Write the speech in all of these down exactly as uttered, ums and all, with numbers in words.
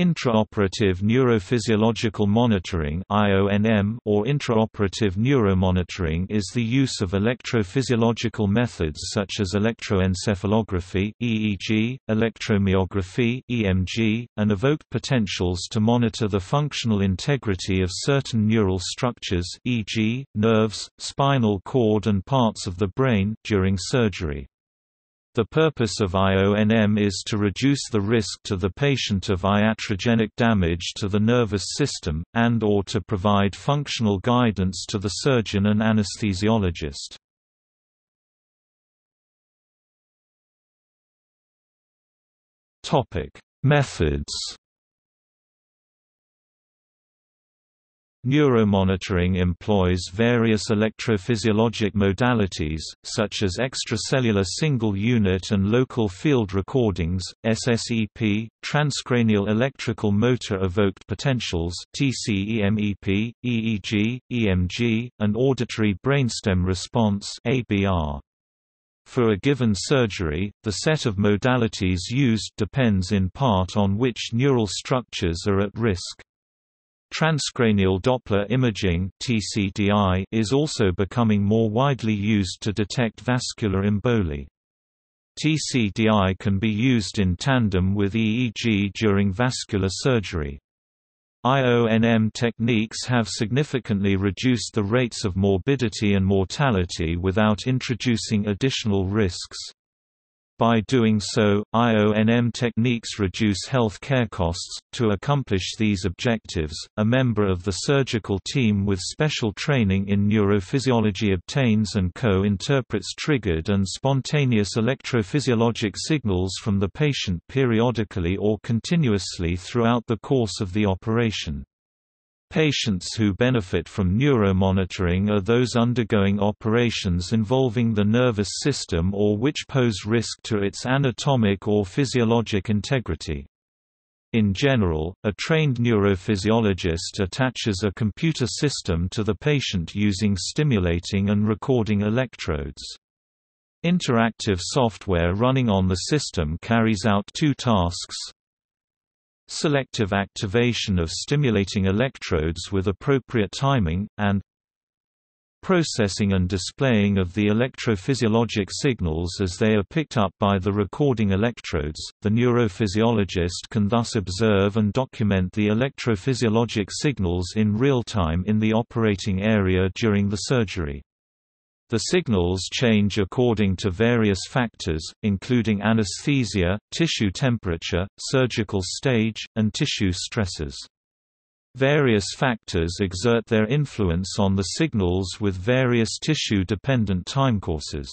Intraoperative neurophysiological monitoring (I O N M) or intraoperative neuromonitoring is the use of electrophysiological methods such as electroencephalography (E E G), electromyography (E M G), and evoked potentials to monitor the functional integrity of certain neural structures for example, nerves, spinal cord and parts of the brain during surgery. The purpose of I O N M is to reduce the risk to the patient of iatrogenic damage to the nervous system, and or to provide functional guidance to the surgeon and anesthesiologist. Methods. Neuromonitoring employs various electrophysiologic modalities, such as extracellular single-unit and local field recordings, S S E P, transcranial electrical motor evoked potentials T C E M E P, E E G, E M G, and auditory brainstem response A B R. For a given surgery, the set of modalities used depends in part on which neural structures are at risk. Transcranial Doppler imaging (T C D I) is also becoming more widely used to detect vascular emboli. T C D I can be used in tandem with E E G during vascular surgery. I O N M techniques have significantly reduced the rates of morbidity and mortality without introducing additional risks. By doing so, I O N M techniques reduce health care costs. To accomplish these objectives, a member of the surgical team with special training in neurophysiology obtains and co-interprets triggered and spontaneous electrophysiologic signals from the patient periodically or continuously throughout the course of the operation. Patients who benefit from neuromonitoring are those undergoing operations involving the nervous system or which pose risk to its anatomic or physiologic integrity. In general, a trained neurophysiologist attaches a computer system to the patient using stimulating and recording electrodes. Interactive software running on the system carries out two tasks: selective activation of stimulating electrodes with appropriate timing, and processing and displaying of the electrophysiologic signals as they are picked up by the recording electrodes. The neurophysiologist can thus observe and document the electrophysiologic signals in real time in the operating area during the surgery. The signals change according to various factors, including anesthesia, tissue temperature, surgical stage, and tissue stresses. Various factors exert their influence on the signals with various tissue-dependent timecourses.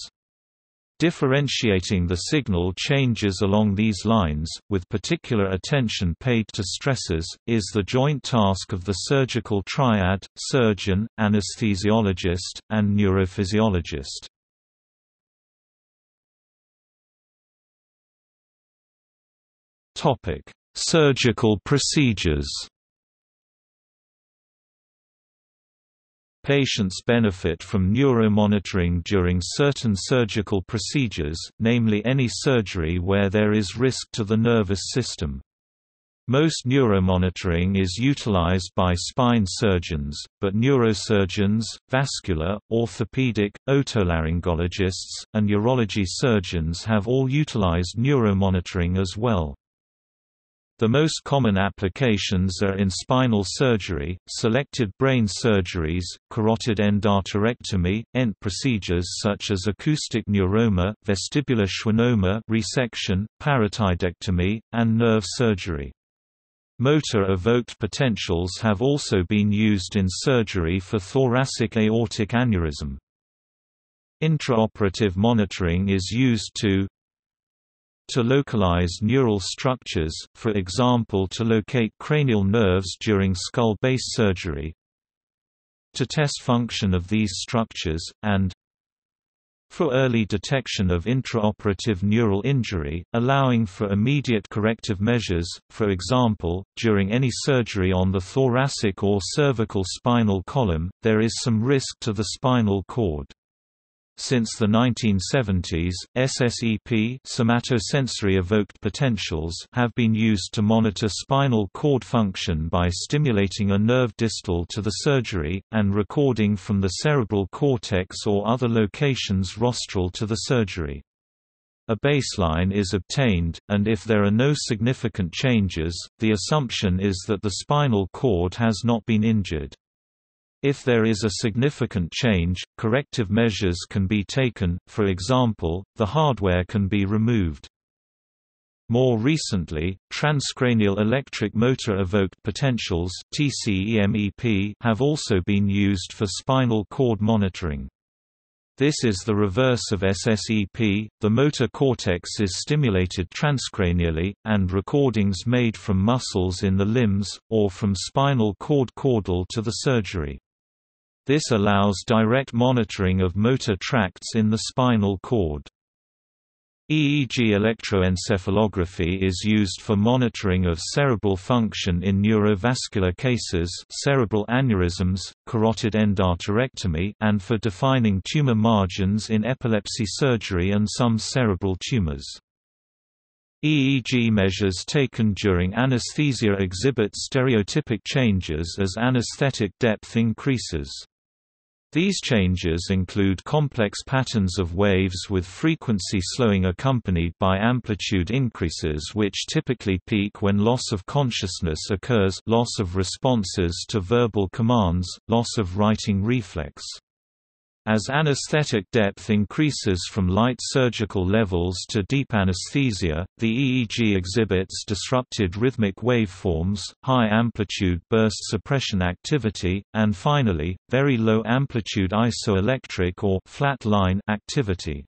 Differentiating the signal changes along these lines, with particular attention paid to stresses, is the joint task of the surgical triad, surgeon, anesthesiologist, and neurophysiologist. Topic: Surgical procedures. Patients benefit from neuromonitoring during certain surgical procedures, namely any surgery where there is risk to the nervous system. Most neuromonitoring is utilized by spine surgeons, but neurosurgeons, vascular, orthopedic, otolaryngologists, and urology surgeons have all utilized neuromonitoring as well. The most common applications are in spinal surgery, selected brain surgeries, carotid endarterectomy, E N T procedures such as acoustic neuroma, vestibular schwannoma resection, paratidectomy, and nerve surgery. Motor evoked potentials have also been used in surgery for thoracic aortic aneurysm. Intraoperative monitoring is used to to localize neural structures, for example to locate cranial nerves during skull base surgery, to test function of these structures, and for early detection of intraoperative neural injury, allowing for immediate corrective measures, for example, during any surgery on the thoracic or cervical spinal column, there is some risk to the spinal cord. Since the nineteen seventies, S S E P somatosensory evoked potentials have been used to monitor spinal cord function by stimulating a nerve distal to the surgery, and recording from the cerebral cortex or other locations rostral to the surgery. A baseline is obtained, and if there are no significant changes, the assumption is that the spinal cord has not been injured. If there is a significant change, corrective measures can be taken, for example, the hardware can be removed. More recently, transcranial electric motor evoked potentials (T C E M E P) have also been used for spinal cord monitoring. This is the reverse of S S E P, the motor cortex is stimulated transcranially, and recordings made from muscles in the limbs, or from spinal cord caudal to the surgery. This allows direct monitoring of motor tracts in the spinal cord. E E G electroencephalography is used for monitoring of cerebral function in neurovascular cases, cerebral aneurysms, carotid endarterectomy, and for defining tumor margins in epilepsy surgery and some cerebral tumors. E E G measures taken during anesthesia exhibit stereotypic changes as anesthetic depth increases. These changes include complex patterns of waves with frequency slowing accompanied by amplitude increases which typically peak when loss of consciousness occurs, loss of responses to verbal commands, loss of writing reflex. As anesthetic depth increases from light surgical levels to deep anesthesia, the E E G exhibits disrupted rhythmic waveforms, high amplitude burst suppression activity, and finally, very low amplitude isoelectric or flat line activity.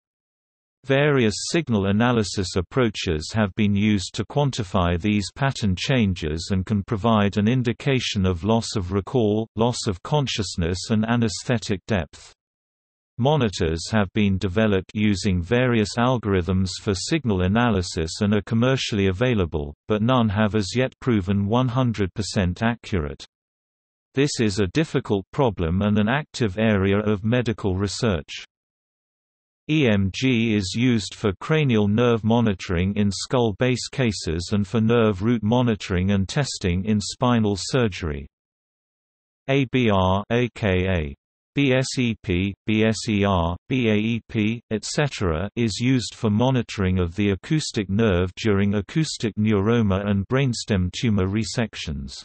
Various signal analysis approaches have been used to quantify these pattern changes and can provide an indication of loss of recall, loss of consciousness, and anesthetic depth. Monitors have been developed using various algorithms for signal analysis and are commercially available, but none have as yet proven one hundred percent accurate. This is a difficult problem and an active area of medical research. E M G is used for cranial nerve monitoring in skull base cases and for nerve root monitoring and testing in spinal surgery. A B R, aka B S E P, B S E R, B A E P, et cetera is used for monitoring of the acoustic nerve during acoustic neuroma and brainstem tumor resections.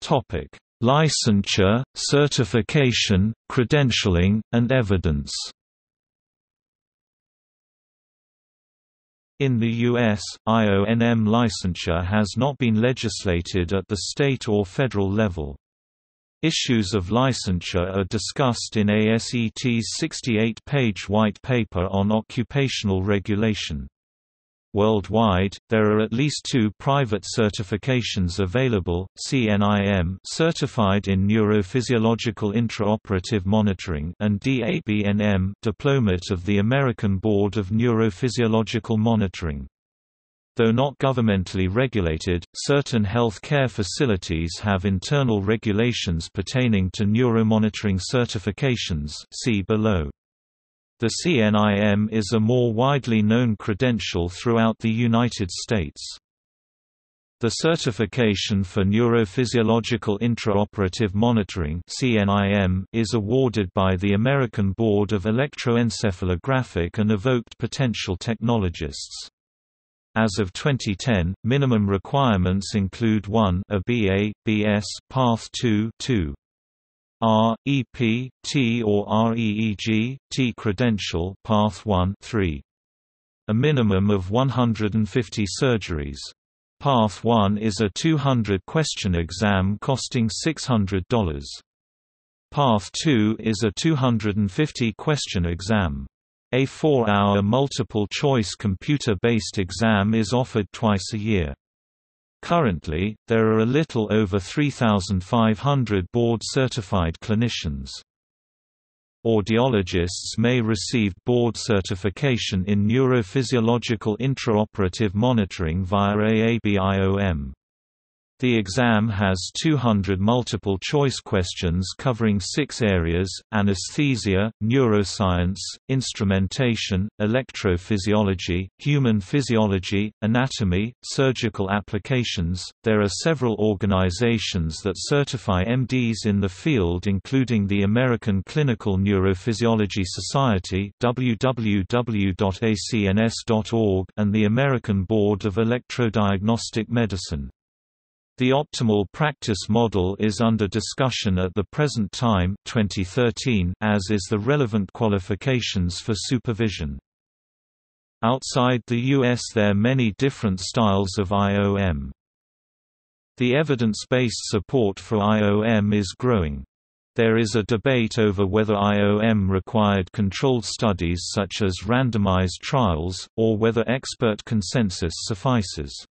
Topic: Licensure, certification, credentialing, and evidence. In the U S, I O N M licensure has not been legislated at the state or federal level. Issues of licensure are discussed in A S E T's sixty-eight page white paper on occupational regulation. Worldwide, there are at least two private certifications available: C N I M, certified in neurophysiological intraoperative monitoring, and D A B N M, diplomate of the American Board of Neurophysiological Monitoring. Though not governmentally regulated, certain health care facilities have internal regulations pertaining to neuromonitoring certifications. See below. The C N I M is a more widely known credential throughout the United States. The Certification for Neurophysiological Intraoperative Monitoring (C N I M) is awarded by the American Board of Electroencephalographic and Evoked Potential Technologists. As of twenty ten, minimum requirements include one a B A, B S, Path two, two. R, E P, T or R E E G, T credential path one, three. A minimum of one hundred fifty surgeries. Path one is a two hundred question exam costing six hundred dollars. Path two is a two hundred fifty question exam. A four hour multiple-choice computer-based exam is offered twice a year. Currently, there are a little over three thousand five hundred board-certified clinicians. Audiologists may receive board certification in neurophysiological intraoperative monitoring via A A B I O M. The exam has two hundred multiple-choice questions covering six areas: anesthesia, neuroscience, instrumentation, electrophysiology, human physiology, anatomy, surgical applications. There are several organizations that certify M Ds in the field, including the American Clinical Neurophysiology Society w w w dot a c n s dot org and the American Board of Electrodiagnostic Medicine. The optimal practice model is under discussion at the present time twenty thirteen, as is the relevant qualifications for supervision. Outside the U S there are many different styles of I O M. The evidence-based support for I O M is growing. There is a debate over whether I O M required controlled studies such as randomized trials, or whether expert consensus suffices.